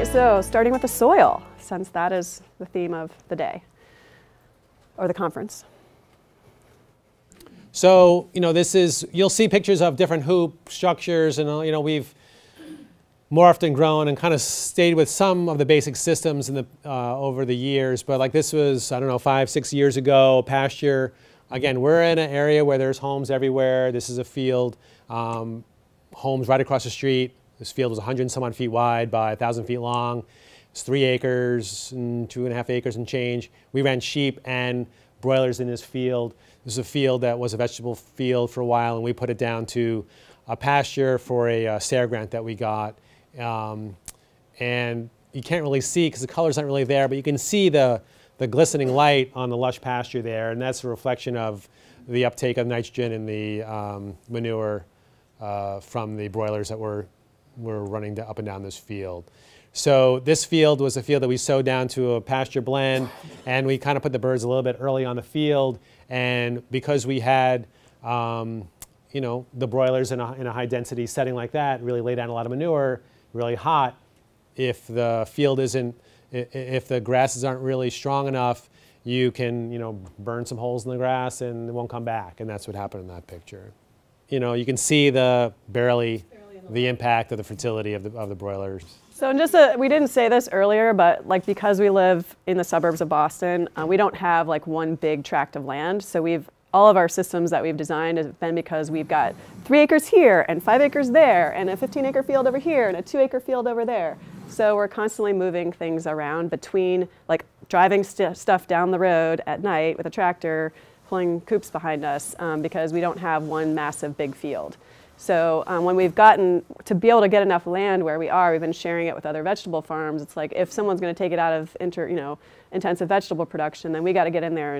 right, so starting with the soil, since that is the theme of the day or the conference. So, you know, this is, you'll see pictures of different hoop structures, and, you know, we've morphed and grown and kind of stayed with some of the basic systems in the, over the years. But like this was, I don't know, 5, 6 years ago, pasture. Again, we're in an area where there's homes everywhere. This is a field, homes right across the street. This field was 100 and some odd feet wide by 1,000 feet long. It's 3 acres and 2.5 acres and change. We ran sheep and broilers in this field. This is a field that was a vegetable field for a while, and we put it down to a pasture for a SARE grant that we got. And you can't really see because the color's not really there, but you can see the glistening light on the lush pasture there, and that's a reflection of the uptake of nitrogen in the manure from the broilers that were running up and down this field. So this field was a field that we sowed down to a pasture blend, and we kind of put the birds a little bit early on the field, and because we had you know, the broilers in a high density setting like that really lay down a lot of manure, really hot, if the field isn't, if the grasses aren't really strong enough, you can, you know, burn some holes in the grass and it won't come back. And that's what happened in that picture. You know, you can see the barely the impact of the fertility of the broilers. So just a, we didn't say this earlier, but like because we live in the suburbs of Boston, we don't have like one big tract of land. So we've, all of our systems that we've designed have been because we've got 3 acres here and 5 acres there and a 15 acre field over here and a 2 acre field over there. So we're constantly moving things around between like driving stuff down the road at night with a tractor, pulling coops behind us because we don't have one massive big field. So when we've gotten to be able to get enough land where we are, we've been sharing it with other vegetable farms. It's like if someone's going to take it out of intensive vegetable production, then we got to get in there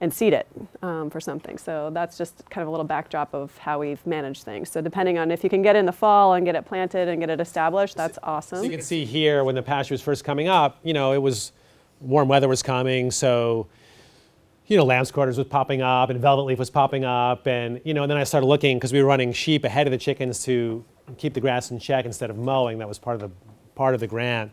and seed it for something. So that's just kind of a little backdrop of how we've managed things. So depending on if you can get in the fall and get it planted and get it established, that's awesome. So you can see here when the pasture was first coming up, you know, it was warm weather was coming, so you know, lamb's quarters was popping up and velvet leaf was popping up, and you know, and then I started looking because we were running sheep ahead of the chickens to keep the grass in check instead of mowing. That was part of the grant.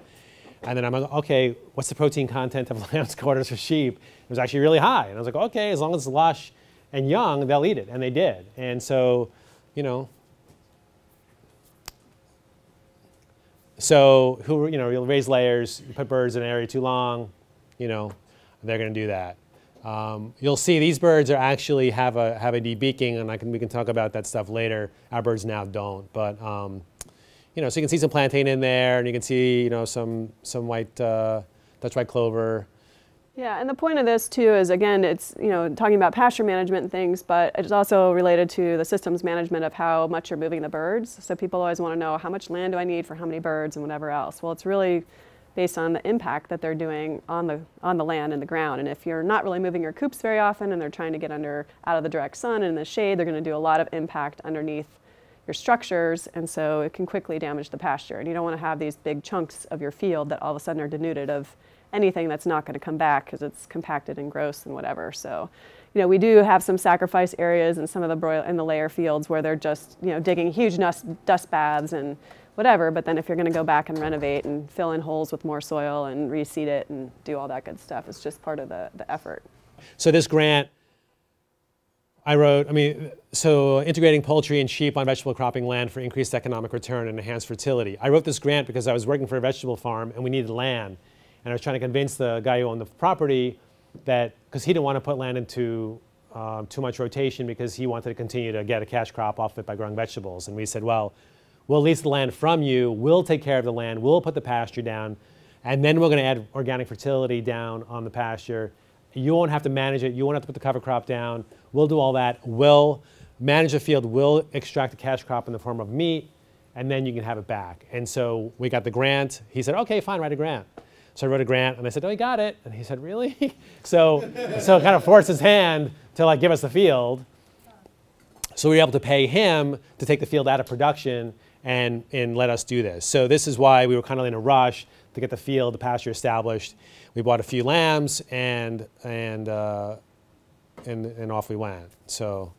And then I'm like, okay, what's the protein content of lamb's quarters for sheep? It was actually really high. And I was like, okay, as long as it's lush and young, they'll eat it. And they did. And so, you know, you'll raise layers, you put birds in an area too long, you know, they're going to do that. You'll see these birds are actually have a debeaking, and we can talk about that stuff later. Our birds now don't, but you know, so you can see some plantain in there, and you can see, you know, some white Dutch white clover. Yeah, and the point of this too is, again, it's, you know, talking about pasture management and things, but it's also related to the systems management of how much you're moving the birds. So people always want to know how much land do I need for how many birds and whatever else. Well, it's really based on the impact that they're doing on the land and the ground. And if you're not really moving your coops very often, and they're trying to get out of the direct sun and in the shade, they're going to do a lot of impact underneath your structures, and so it can quickly damage the pasture. And you don't want to have these big chunks of your field that all of a sudden are denuded of anything that's not going to come back because it's compacted and gross and whatever. So, you know, we do have some sacrifice areas in some of the layer fields where they're just, you know, digging huge dust baths and whatever, but then if you're going to go back and renovate and fill in holes with more soil and reseed it and do all that good stuff, it's just part of the effort. So this grant so integrating poultry and sheep on vegetable cropping land for increased economic return and enhanced fertility. I wrote this grant because I was working for a vegetable farm and we needed land. And I was trying to convince the guy who owned the property that, because he didn't want to put land into too much rotation because he wanted to continue to get a cash crop off it by growing vegetables. And we said, well, we'll lease the land from you, we'll take care of the land, we'll put the pasture down, and then we're going to add organic fertility down on the pasture. You won't have to manage it, you won't have to put the cover crop down, we'll do all that, we'll manage the field, we'll extract the cash crop in the form of meat, and then you can have it back. And so we got the grant. He said, okay, fine, write a grant. So I wrote a grant, and I said, oh, you got it. And he said, really? So it kind of forced his hand to like give us the field. So we were able to pay him to take the field out of production and let us do this. So this is why we were kind of in a rush to get the field, the pasture established. We bought a few lambs and off we went. So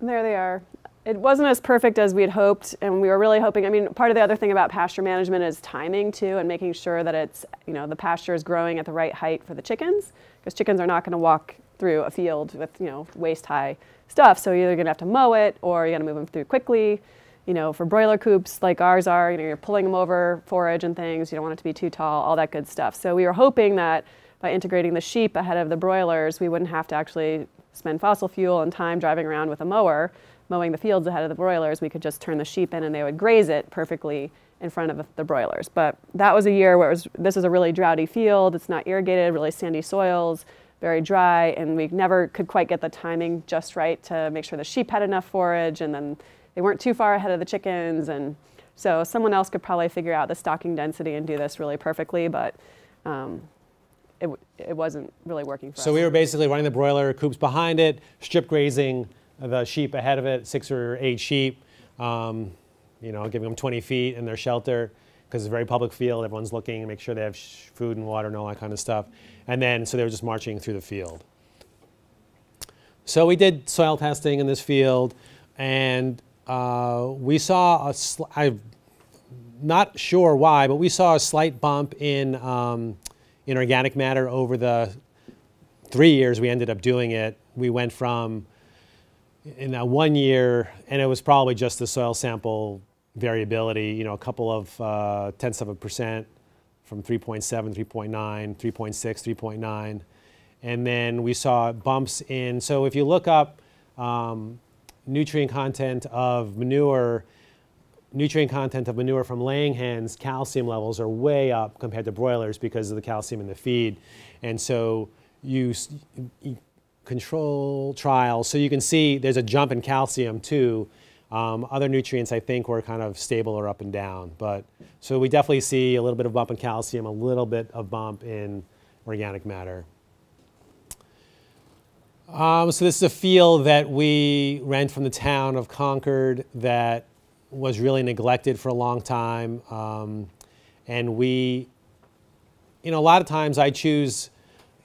there they are. It wasn't as perfect as we had hoped, and we were really hoping. I mean, part of the other thing about pasture management is timing too, and making sure that it's, you know, the pasture is growing at the right height for the chickens, because chickens are not going to walk through a field with, you know, waist high stuff. So you're either going to have to mow it, or you're going to move them through quickly. You know, for broiler coops like ours are, you know, you're pulling them over forage and things. You don't want it to be too tall, all that good stuff. So we were hoping that by integrating the sheep ahead of the broilers, we wouldn't have to actually spend fossil fuel and time driving around with a mower, mowing the fields ahead of the broilers. We could just turn the sheep in and they would graze it perfectly in front of the broilers. But that was a year where it was, this is a really droughty field. It's not irrigated, really sandy soils, very dry. And we never could quite get the timing just right to make sure the sheep had enough forage. And then they weren't too far ahead of the chickens. And so someone else could probably figure out the stocking density and do this really perfectly. But it wasn't really working for us. So we were basically running the broiler coops behind it, strip grazing the sheep ahead of it, 6 or 8 sheep, you know, giving them 20 feet in their shelter, because it's a very public field. Everyone's looking to make sure they have food and water and all that kind of stuff. And then, so they were just marching through the field. So we did soil testing in this field, and we saw a I'm not sure why, but we saw a slight bump in organic matter over the 3 years we ended up doing it. We went from, in that 1 year, and it was probably just the soil sample variability, you know, a couple of tenths of a %, from 3.7, 3.9, 3.6, 3.9. And then we saw bumps in, so if you look up nutrient content of manure, from laying hens, calcium levels are way up compared to broilers because of the calcium in the feed. And so you control trials, so you can see there's a jump in calcium too. Other nutrients I think were kind of stable or up and down, but so we definitely see a little bit of bump in calcium, a little bit of bump in organic matter. So this is a field that we rent from the town of Concord that was really neglected for a long time, and we, you know, a lot of times I choose,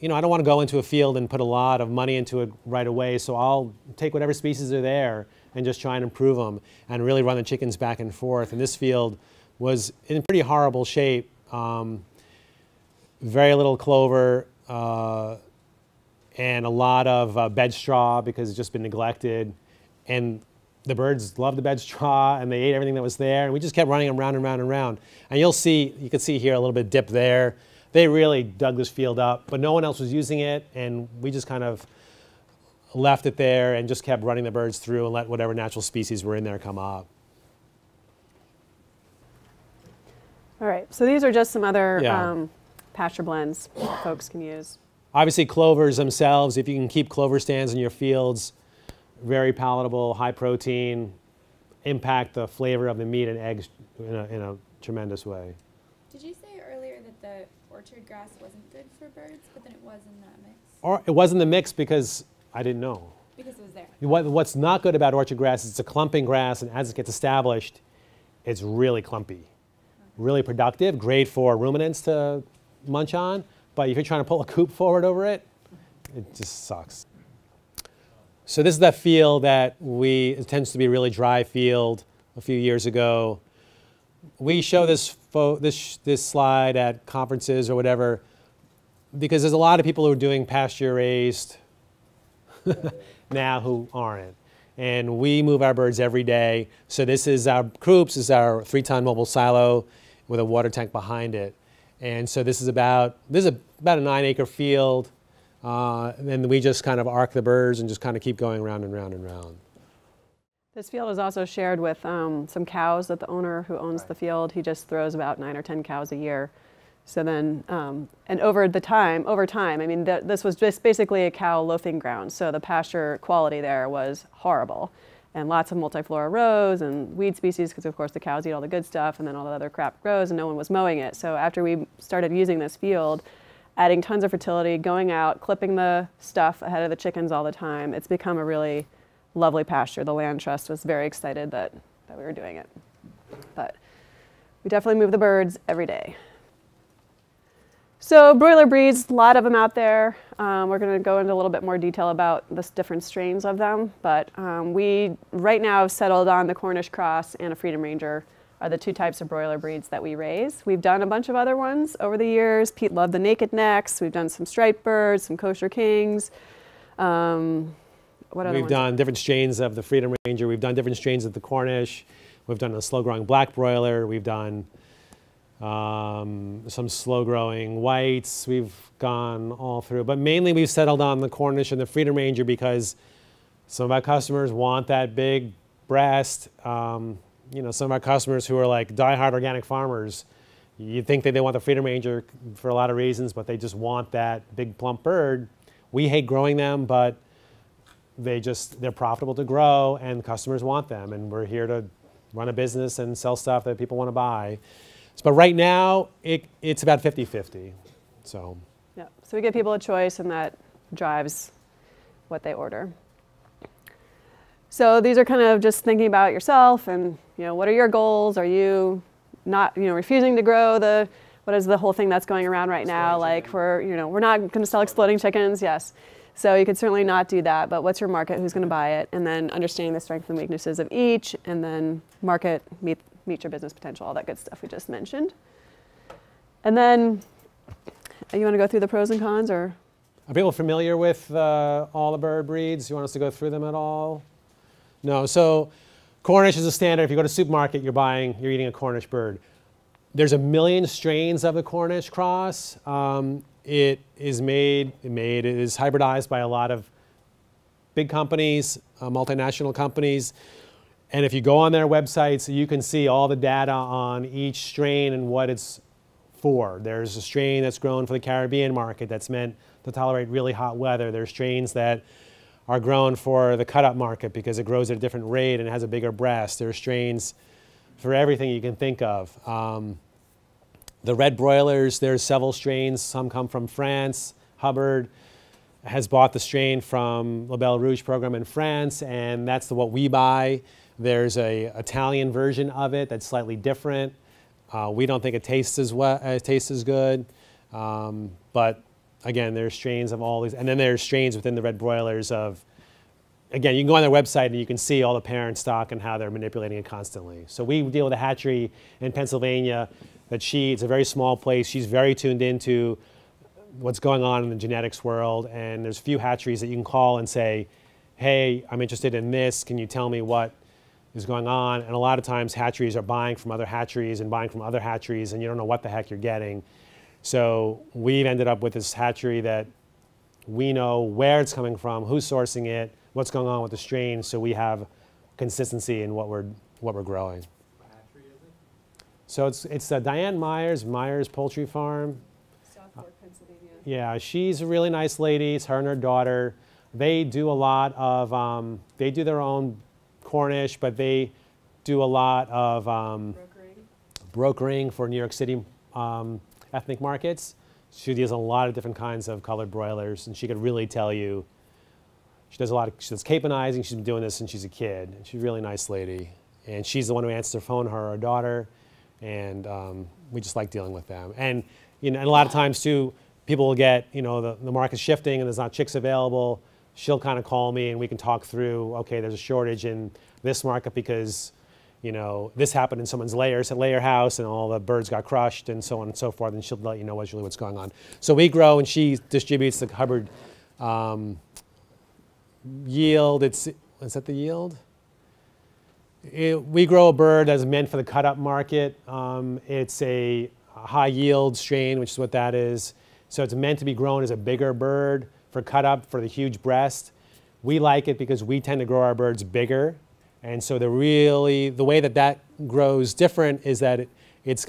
you know, I don't want to go into a field and put a lot of money into it right away, so I'll take whatever species are there and just try and improve them and really run the chickens back and forth. And this field was in pretty horrible shape. Very little clover and a lot of bed straw because it's just been neglected. And the birds loved the bed straw and they ate everything that was there. And we just kept running them round and round and round. And you'll see, you can see here a little bit of dip there. They really dug this field up, but no one else was using it, and we just kind of left it there and just kept running the birds through and let whatever natural species were in there come up. All right, so these are just some other pasture blends that folks can use. Obviously clovers themselves, if you can keep clover stands in your fields, very palatable, high protein, impact the flavor of the meat and eggs in a tremendous way. Did you say earlier that the orchard grass wasn't good for birds, but then it was in that mix? Or it was in the mix because I didn't know. Because it was there. What's not good about orchard grass is it's a clumping grass, and as it gets established, it's really clumpy. Okay. Really productive, great for ruminants to munch on, but if you're trying to pull a coop forward over it, it just sucks. So this is that field that it tends to be a really dry field a few years ago. We show this slide at conferences or whatever because there's a lot of people who are doing pasture raised now who aren't. And we move our birds every day. So this is our coops, this is our 3-ton mobile silo with a water tank behind it. And so this is about a 9-acre field. And then we just kind of arc the birds and just kind of keep going round and round and round. This field is also shared with some cows that the owner who owns the field, he just throws about 9 or 10 cows a year. So then, and over time, I mean, this was just basically a cow loafing ground. So the pasture quality there was horrible. And lots of multiflora rows and weed species, because of course the cows eat all the good stuff and then all the other crap grows and no one was mowing it. So after we started using this field, adding tons of fertility, going out, clipping the stuff ahead of the chickens all the time, it's become a really lovely pasture. The land trust was very excited that we were doing it. But we definitely move the birds every day. So broiler breeds, a lot of them out there. We're going to go into a little bit more detail about the different strains of them, but we right now have settled on the Cornish Cross and a Freedom Ranger are the two types of broiler breeds that we raise. We've done a bunch of other ones over the years. Pete loved the Naked Necks. We've done some striped birds, some kosher kings. What other ones? We've done different strains of the Freedom Ranger. We've done different strains of the Cornish. We've done a slow-growing black broiler. We've done some slow-growing whites. We've gone all through. But mainly we've settled on the Cornish and the Freedom Ranger because some of our customers want that big breast. You know, some of our customers who are like diehard organic farmers, you think that they want the Freedom Ranger for a lot of reasons, but they just want that big plump bird. We hate growing them, but they're profitable to grow and customers want them. And we're here to run a business and sell stuff that people want to buy. So, but right now, it's about 50-50. So. Yeah, so we give people a choice and that drives what they order. So these are kind of just thinking about yourself and, you know, what are your goals? Are you not, you know, refusing to grow the, what is the whole thing that's going around right now? Like we're not going to sell exploding chickens, yes. So you could certainly not do that, but what's your market? Who's going to buy it? And then understanding the strengths and weaknesses of each, and then market, meet your business potential, all that good stuff we just mentioned. And then you want to go through the pros and cons, or? Are people familiar with all the bird breeds? You want us to go through them at all? No, so Cornish is a standard. If you go to a supermarket, you're eating a Cornish bird. There's a million strains of the Cornish Cross. It is hybridized by a lot of big companies, multinational companies. And if you go on their websites, you can see all the data on each strain and what it's for. There's a strain that's grown for the Caribbean market that's meant to tolerate really hot weather. There's strains that are grown for the cut-up market because it grows at a different rate and it has a bigger breast. There are strains for everything you can think of. The red broilers, there's several strains. Some come from France. Hubbard has bought the strain from Label Rouge program in France, and that's what we buy. There's an Italian version of it that's slightly different. We don't think it tastes as well, tastes as good, but again, there's strains of all these, and then there's strains within the red broilers of, again, you can go on their website and you can see all the parent stock and how they're manipulating it constantly. So we deal with a hatchery in Pennsylvania that it's a very small place. She's very tuned into what's going on in the genetics world, and there's a few hatcheries that you can call and say, hey, I'm interested in this. Can you tell me what is going on? And a lot of times hatcheries are buying from other hatcheries and buying from other hatcheries, and you don't know what the heck you're getting. So we've ended up with this hatchery that we know where it's coming from, who's sourcing it, what's going on with the strain, so we have consistency in what we're growing. What hatchery is it? So it's Diane Myers, Myers Poultry Farm. Southport, Pennsylvania. Yeah, she's a really nice lady. It's her and her daughter. They do a lot of, they do their own Cornish, but they do a lot of brokering for New York City ethnic markets. She deals a lot of different kinds of colored broilers, and she could really tell you. She does caponizing. She's been doing this since she's a kid. And she's a really nice lady, and she's the one who answers the phone, her daughter, and we just like dealing with them. And you know, and a lot of times too, people will get, you know, the market's shifting and there's not chicks available. She'll kind of call me and we can talk through. Okay, there's a shortage in this market because, you know, this happened in someone's layer house and all the birds got crushed and so on and so forth, and she'll let you know what's going on. So we grow and she distributes the Hubbard yield. Is that the yield? We grow a bird that's meant for the cut-up market. It's a high yield strain, which is what that is. So it's meant to be grown as a bigger bird for cut-up for the huge breast. We like it because we tend to grow our birds bigger. And so the way that grows different is that it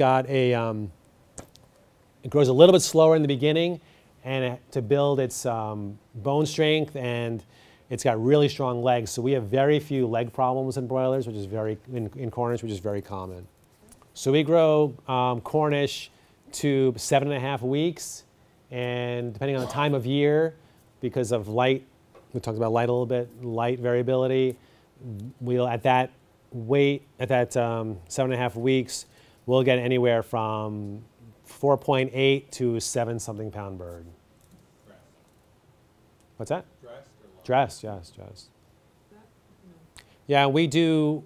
grows a little bit slower in the beginning and to build its bone strength, and it's got really strong legs. So we have very few leg problems in broilers, which is in Cornish, which is very common. So we grow Cornish to 7.5 weeks, and depending on the time of year, because of light, we talked about light a little bit, light variability, at that 7.5 weeks, we'll get anywhere from 4.8 to 7 something pound bird. Dressed. What's that? Dressed or live? Dressed, yes, dressed. Yeah, we do,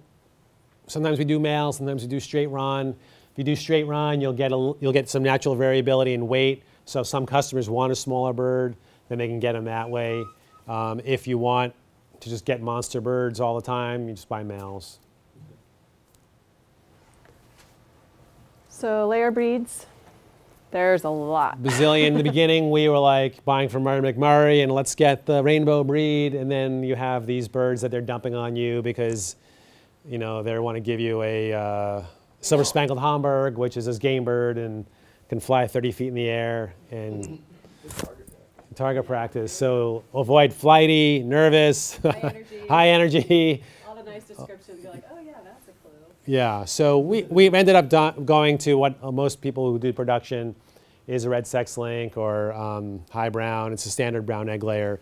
sometimes we do male, sometimes we do straight run. If you do straight run, you'll get some natural variability in weight. So if some customers want a smaller bird, then they can get them that way. If you want to just get monster birds all the time, you just buy males. So layer breeds, there's a lot. Bazillion. In the beginning, we were like buying from Murray McMurray and let's get the rainbow breed, and then you have these birds that they're dumping on you because, you know, they want to give you a silver spangled Hamburg, which is this game bird and can fly 30 feet in the air and target practice. So avoid flighty, nervous, high energy. All the nice descriptions. You're like, oh yeah, that's a clue. Yeah. So we've ended up going to what most people who do production is a red sex link or high brown. It's a standard brown egg layer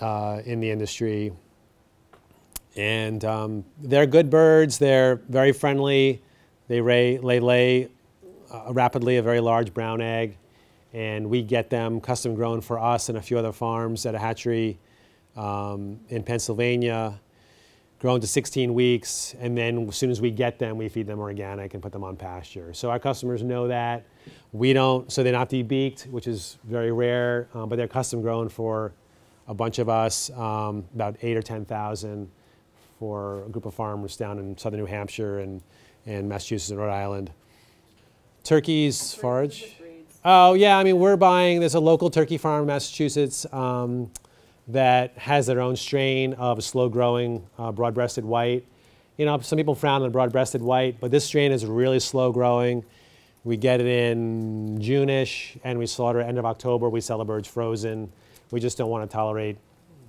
in the industry. And they're good birds. They're very friendly. They lay rapidly a very large brown egg. And we get them custom grown for us and a few other farms at a hatchery in Pennsylvania, grown to 16 weeks. And then as soon as we get them, we feed them organic and put them on pasture. So our customers know that. We don't, so they're not de-beaked, which is very rare, but they're custom grown for a bunch of us, about 8,000 or 10,000 for a group of farmers down in southern New Hampshire and Massachusetts and Rhode Island. Turkeys, forage. Oh yeah, I mean we're buying, there's a local turkey farm in Massachusetts that has their own strain of a slow growing broad-breasted white. You know, some people frown on broad-breasted white, but this strain is really slow growing. We get it in June-ish and we slaughter at end of October, we sell the birds frozen. We just don't want to tolerate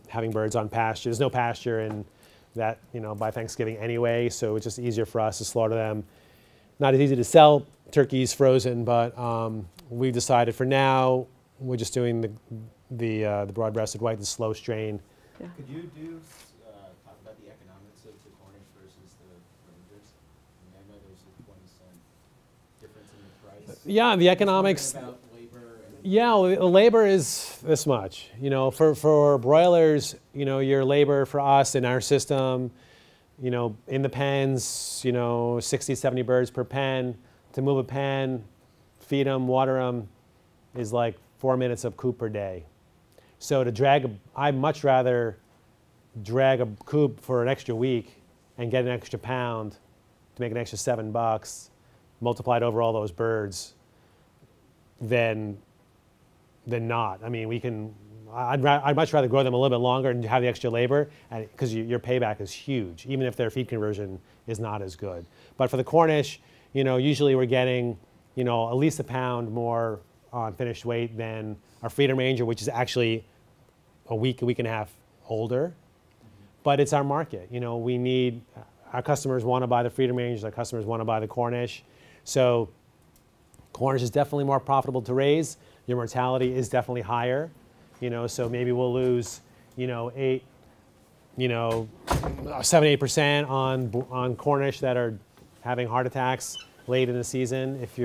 having birds on pasture. There's no pasture and that, you know, by Thanksgiving anyway, so it's just easier for us to slaughter them. Not as easy to sell turkeys frozen, but we've decided for now we're just doing the broad-breasted white, the slow strain. Yeah. Could you talk about the economics of the Cornish versus the Rangers? I mean, I know there's a 20-cent difference in the price. Yeah, the economics. About labor and yeah, the labor is this much. You know, for broilers, you know, your labor for us in our system, you know, in the pens, you know, 60, 70 birds per pen. To move a pen, feed them, water them, is like 4 minutes of coop per day. So to drag, I'd much rather drag a coop for an extra week and get an extra pound to make an extra $7 multiplied over all those birds than not. I mean, we can, I'd much rather grow them a little bit longer and have the extra labor because your payback is huge, even if their feed conversion is not as good. But for the Cornish, you know, usually we're getting, you know, at least a pound more on finished weight than our Freedom Ranger, which is actually a week and a half older. But it's our market. You know, we need, our customers want to buy the Freedom Rangers, our customers want to buy the Cornish. So Cornish is definitely more profitable to raise. Your mortality is definitely higher. You know, so maybe we'll lose, you know, 7-8% on Cornish that are having heart attacks late in the season if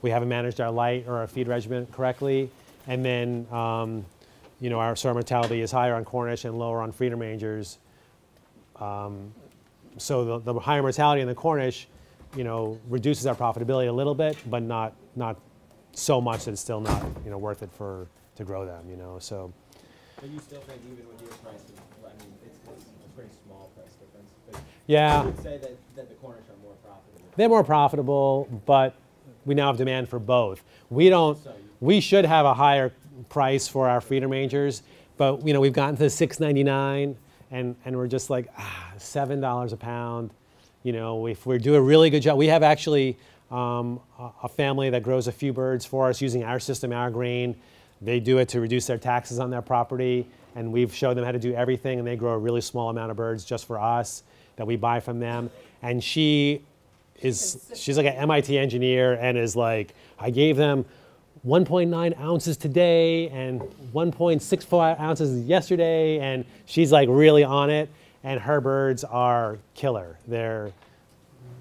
we haven't managed our light or our feed regimen correctly. And then, you know, our SARE mortality is higher on Cornish and lower on Freedom Rangers. So the higher mortality in the Cornish, you know, reduces our profitability a little bit, but not so much that it's still not, you know, worth it to grow them, you know, so. But you still think even with your price, I mean, it's a pretty small price difference. But yeah. I would say that the Cornish are more profitable. They're more profitable, but we now have demand for both. We should have a higher price for our Freedom Rangers, but, you know, we've gotten to $6.99 and we're just like, $7 a pound. You know, if we do a really good job, we have actually a family that grows a few birds for us using our system, our grain. They do it to reduce their taxes on their property, and we've showed them how to do everything, and they grow a really small amount of birds just for us that we buy from them. And she's like an MIT engineer and is like, I gave them 1.9 ounces today and 1.64 ounces yesterday, and she's like really on it, and her birds are killer. They're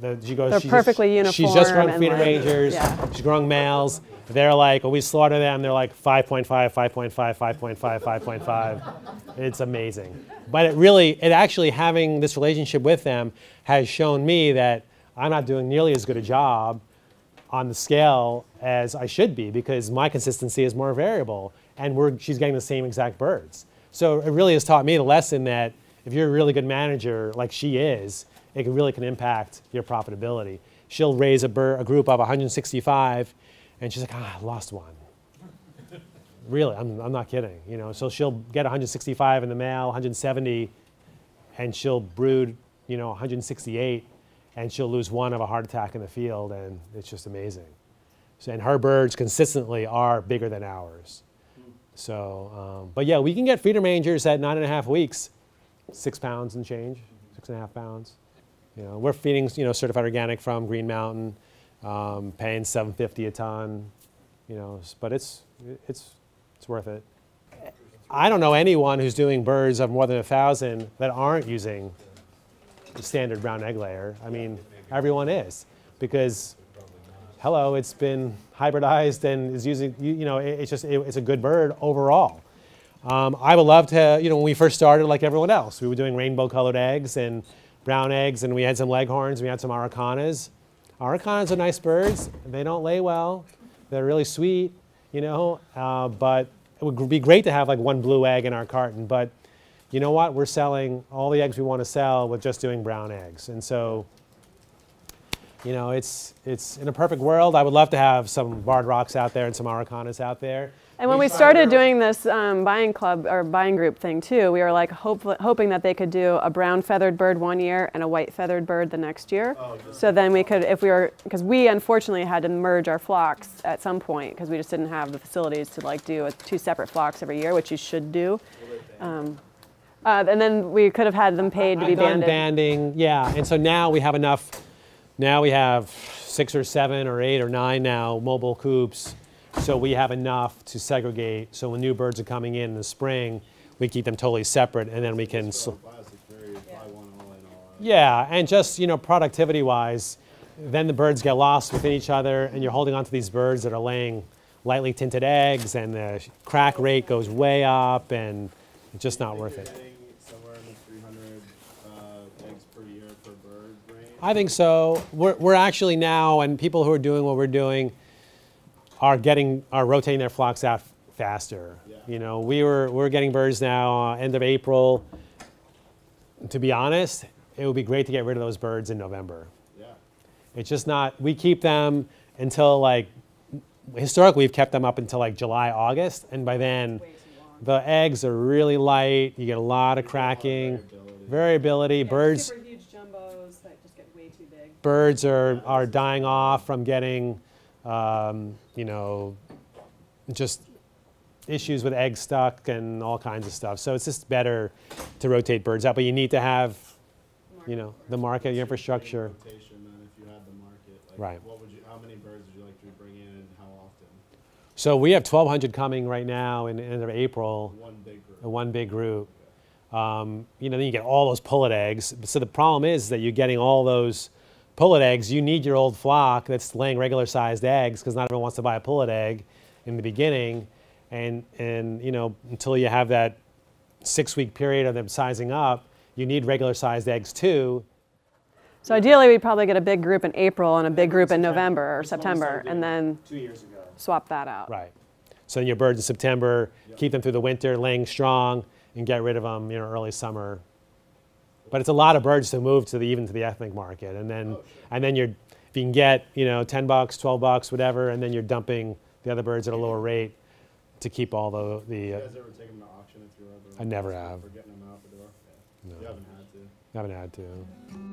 They're perfectly uniform. She's just grown Freedom Rangers. Yeah. She's grown males. They're like, when we slaughter them, they're like 5.5, 5.5, 5.5, 5.5. It's amazing. But it really, it actually, having this relationship with them has shown me that I'm not doing nearly as good a job on the scale as I should be, because my consistency is more variable, and she's getting the same exact birds. So it really has taught me the lesson that if you're a really good manager, like she is, it really can impact your profitability. She'll raise a group of 165, and she's like, ah, I lost one. Really, I'm not kidding. You know, so she'll get 165 in the male, 170, and she'll brood, you know, 168, and she'll lose one of a heart attack in the field, and it's just amazing. So, and her birds consistently are bigger than ours. So, but yeah, we can get Freedom Rangers at 9.5 weeks, 6 pounds and change, 6.5 pounds. You know, we're feeding, you know, certified organic from Green Mountain, paying $7.50 a ton, you know, but it's worth it. I don't know anyone who's doing birds of more than 1,000 that aren't using the standard brown egg layer. I mean, everyone is, because, hello, it's been hybridized and is using, you know, it's just, it's a good bird overall. I would love to, you know, when we first started, like everyone else, we were doing rainbow colored eggs and brown eggs, and we had some leghorns, we had some aracanas. Aracanas are nice birds. They don't lay well. They're really sweet, you know, but it would be great to have like one blue egg in our carton, but you know what? We're selling all the eggs we want to sell with just doing brown eggs. And so, you know, it's in a perfect world. I would love to have some barred rocks out there and some aracanas out there. And when we started doing this buying club or buying group thing too, we were like hoping that they could do a brown feathered bird one year and a white feathered bird the next year. Oh, so then we could, if we were, because we unfortunately had to merge our flocks at some point because we just didn't have the facilities to like do two separate flocks every year, which you should do. And then we could have had them paid to be banded. Banding, yeah. And so now we have enough. Now we have 6 or 7 or 8 or 9 now mobile coops. So we have enough to segregate. So when new birds are coming in the spring, we keep them totally separate, and then we can. Yeah, and just, you know, productivity-wise, then the birds get lost within each other, and you're holding onto these birds that are laying lightly tinted eggs, and the crack rate goes way up, and it's just not worth it. Somewhere in the 300 eggs per year per bird range. I think so. We're actually now, and people who are doing what we're doing are rotating their flocks out faster. Yeah. You know, we're getting birds now end of April. To be honest, it would be great to get rid of those birds in November. Yeah. It's just not, we keep them until like, historically we've kept them up until like July, August, and by then the eggs are really light, you get a lot of cracking, variability. Yeah, birds, super huge jumbos that just get way too big. Birds are dying off from getting you know, just issues with eggs stuck and all kinds of stuff. So it's just better to rotate birds out, but you need to have, you know, the market, your infrastructure. Right. How many birds would you like to bring in and how often? So we have 1,200 coming right now in the end of April. One big group. One big group. Okay. You know, then you get all those pullet eggs. So the problem is that you're getting all those pullet eggs. You need your old flock that's laying regular sized eggs, because not everyone wants to buy a pullet egg in the beginning, and you know, until you have that 6-week period of them sizing up, you need regular sized eggs too. So ideally we'd probably get a big group in April and a big group in November or September, and then 2 years ago swap that out. Right. So your birds in September, yep, keep them through the winter laying strong and get rid of them, you know, early summer. But it's a lot of birds to move to the, even to the ethnic market, and then, oh, sure, and then you're, if you can get, you know, $10, $12, whatever, and then you're dumping the other birds at a lower rate to keep all the. You guys ever take them to auction if you're ever? I never have. For getting them out the door? Yeah. No. You haven't had to. I haven't had to.